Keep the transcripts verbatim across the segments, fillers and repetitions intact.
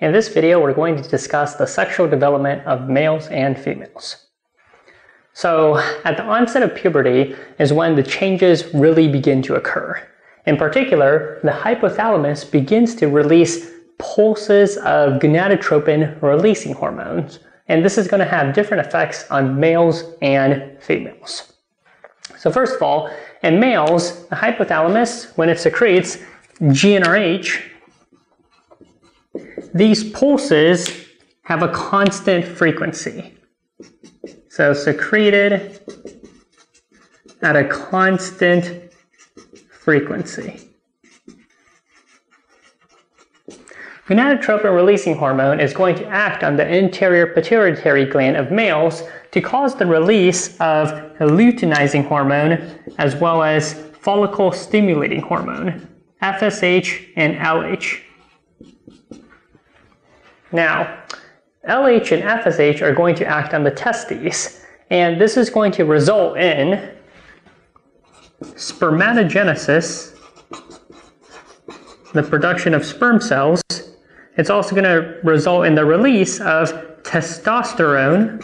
In this video, we're going to discuss the sexual development of males and females. So, at the onset of puberty is when the changes really begin to occur. In particular, the hypothalamus begins to release pulses of gonadotropin-releasing hormones, and this is going to have different effects on males and females. So first of all, in males, the hypothalamus, when it secretes G n R H, these pulses have a constant frequency. So secreted at a constant frequency. Gonadotropin-releasing hormone is going to act on the anterior pituitary gland of males to cause the release of luteinizing hormone as well as follicle-stimulating hormone, F S H and L H. Now, L H and F S H are going to act on the testes, and this is going to result in spermatogenesis, the production of sperm cells. It's also going to result in the release of testosterone,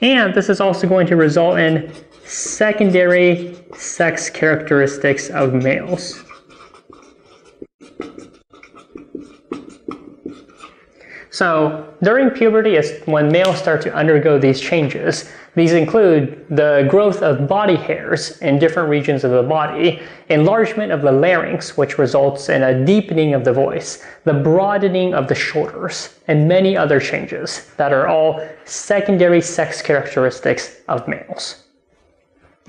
and this is also going to result in secondary sex characteristics of males. So, during puberty is when males start to undergo these changes. These include the growth of body hairs in different regions of the body, enlargement of the larynx, which results in a deepening of the voice, the broadening of the shoulders, and many other changes that are all secondary sex characteristics of males.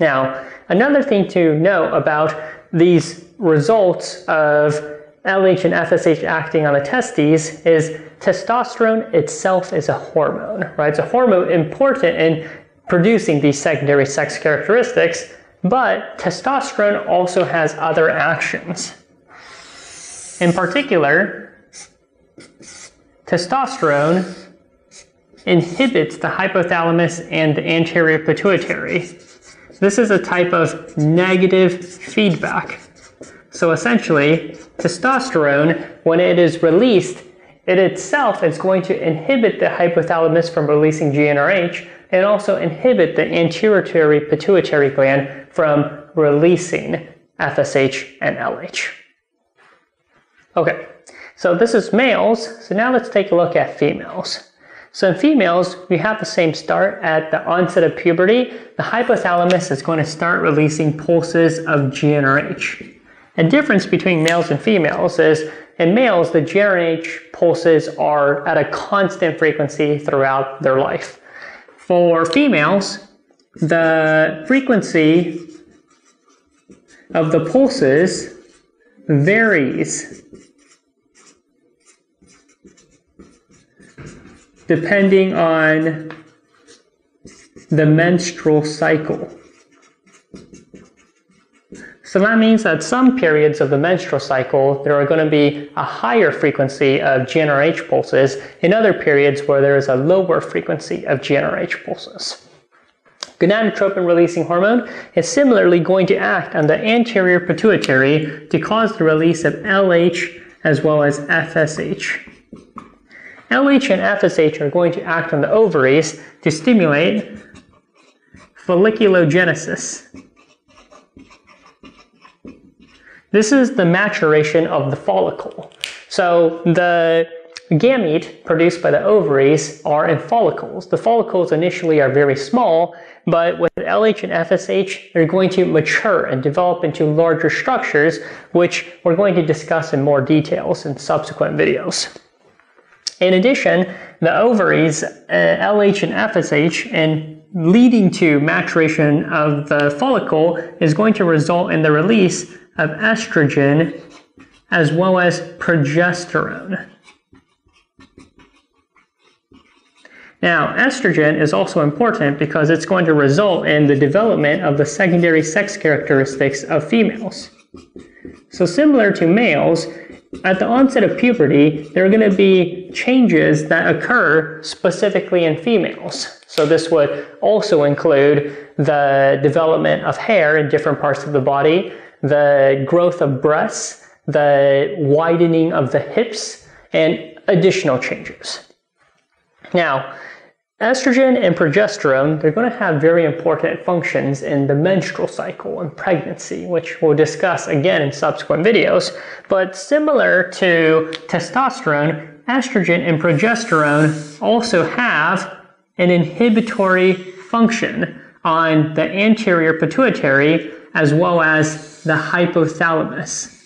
Now, another thing to know about these results of L H and F S H acting on the testes is testosterone itself is a hormone, right? It's a hormone important in producing these secondary sex characteristics, but testosterone also has other actions. In particular, testosterone inhibits the hypothalamus and the anterior pituitary. This is a type of negative feedback. So essentially, testosterone, when it is released, it itself is going to inhibit the hypothalamus from releasing G n R H and also inhibit the anterior pituitary gland from releasing F S H and L H. Okay, so this is males, so now let's take a look at females. So in females, we have the same start at the onset of puberty. The hypothalamus is going to start releasing pulses of G n R H. The difference between males and females is, in males, the G n R H pulses are at a constant frequency throughout their life. For females, the frequency of the pulses varies depending on the menstrual cycle. So that means that some periods of the menstrual cycle, there are going to be a higher frequency of G n R H pulses in other periods where there is a lower frequency of G n R H pulses. Gonadotropin-releasing hormone is similarly going to act on the anterior pituitary to cause the release of L H as well as F S H. L H and F S H are going to act on the ovaries to stimulate folliculogenesis. This is the maturation of the follicle. So the gamete produced by the ovaries are in follicles. The follicles initially are very small, but with L H and F S H, they're going to mature and develop into larger structures, which we're going to discuss in more details in subsequent videos. In addition, the ovaries, uh, L H and F S H, and leading to maturation of the follicle is going to result in the release of estrogen as well as progesterone. Now, estrogen is also important because it's going to result in the development of the secondary sex characteristics of females. So similar to males, at the onset of puberty, there are going to be changes that occur specifically in females. So this would also include the development of hair in different parts of the body, the growth of breasts, the widening of the hips, and additional changes. Now, estrogen and progesterone, they're going to have very important functions in the menstrual cycle and pregnancy, which we'll discuss again in subsequent videos. But similar to testosterone, estrogen and progesterone also have an inhibitory function on the anterior pituitary as well as the hypothalamus.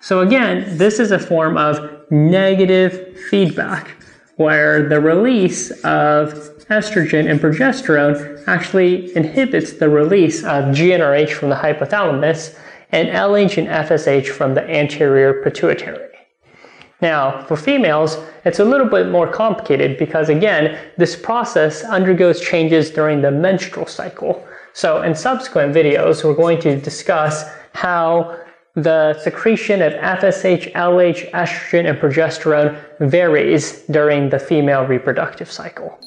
So again, this is a form of negative feedback, where the release of estrogen and progesterone actually inhibits the release of G n R H from the hypothalamus and L H and F S H from the anterior pituitary. Now, for females, it's a little bit more complicated because, again, this process undergoes changes during the menstrual cycle. So in subsequent videos, we're going to discuss how the secretion of F S H, L H, estrogen, and progesterone varies during the female reproductive cycle.